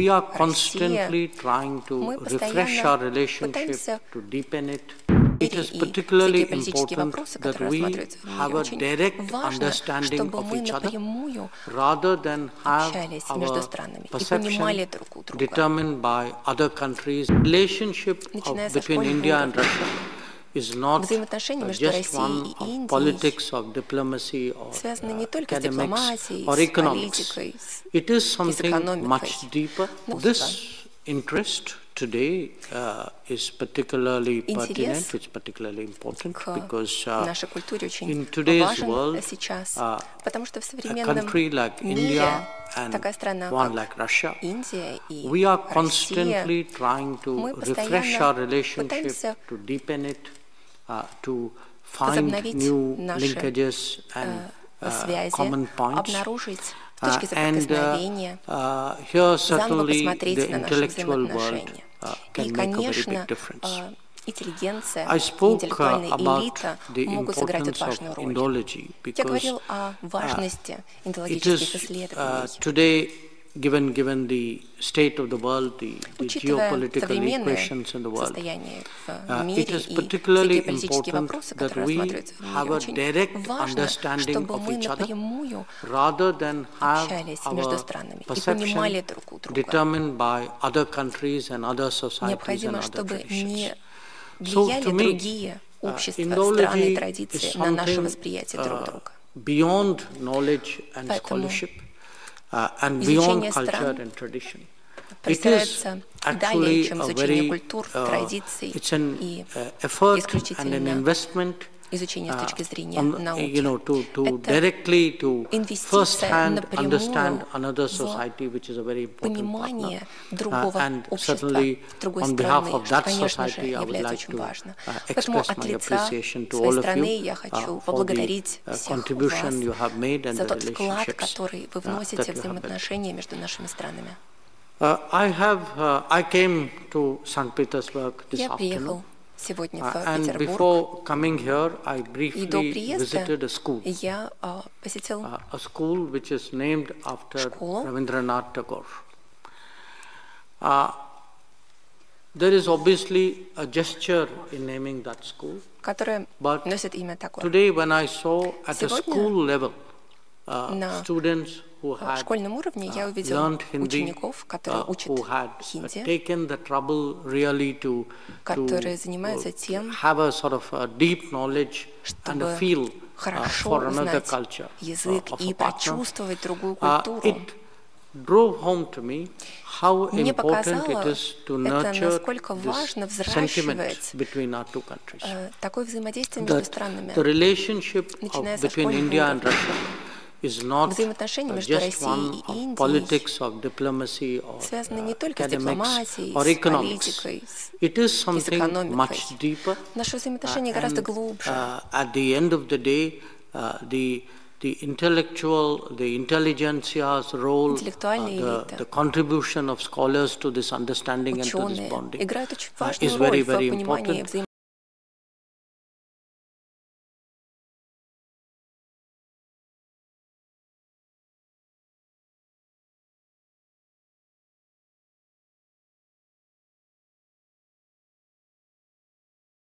We are constantly trying to refresh our relationship, to deepen it. It is particularly important that we have a direct understanding of each other rather than have our perception determined by other countries. Relationship between India and Russia is not just one of politics, of diplomacy, or academics, or economics. It is something much deeper. This interest today is particularly pertinent, it's particularly important, because in today's world, a country like India and one like Russia, we are constantly trying to refresh our relationship, to deepen it, to find new linkages and common points. And here certainly the intellectual world can make a very big difference. I spoke about the importance of Indology because it is today, given the state of the world, the geopolitical equations in the world, it is particularly important that we have a direct understanding of each other rather than have our perception determined by other countries and other societies and other traditions. So to me, Indology is something beyond knowledge and scholarship, and beyond culture and tradition. It is actually a very, it's an effort and an investment to directly, to first-hand understand another society, which is a very important partner. And certainly on behalf of that society, I would like to express my appreciation to all of you for the contribution you have made and the relationships that you have made. I came to St. Petersburg this afternoon. And before coming here, I briefly visited a school which is named after Ravindranath Tagore. There is obviously a gesture in naming that school, but today when I saw at the school level students who had learned Hindi, who had taken the trouble really to have a sort of a deep knowledge and a feel for another culture, of a partner. It drove home to me how important it is to nurture this sentiment between our two countries. The relationship between India and Russia is not just one of politics, of diplomacy, or academics, or economics. It is something much deeper. At the end of the day, the intellectual, the intelligentsia's role, the contribution of scholars to this understanding and to this bonding is very, very important.